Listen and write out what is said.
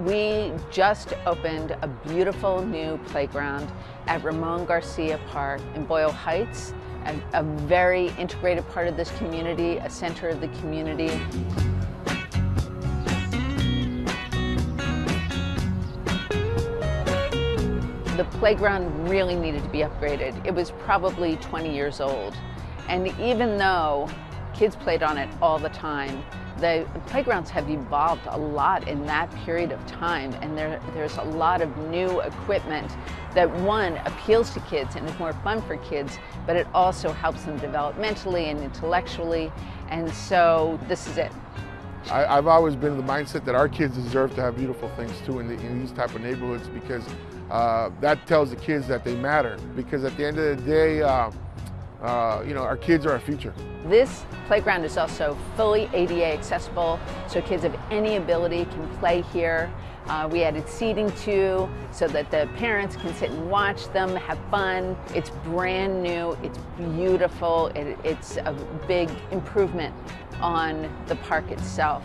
We just opened a beautiful new playground at Ramon Garcia Park in Boyle Heights, a very integrated part of this community, a center of the community. The playground really needed to be upgraded. It was probably 20 years old, and even though kids played on it all the time, the playgrounds have evolved a lot in that period of time, and there's a lot of new equipment that, one, appeals to kids and is more fun for kids, but it also helps them developmentally and intellectually, and so this is it. I've always been of the mindset that our kids deserve to have beautiful things too in these type of neighborhoods, because that tells the kids that they matter, because at the end of the day, you know, our kids are our future. This playground is also fully ADA accessible, so kids of any ability can play here. We added seating too, so that the parents can sit and watch them, have fun. It's brand new, it's beautiful, it's a big improvement on the park itself.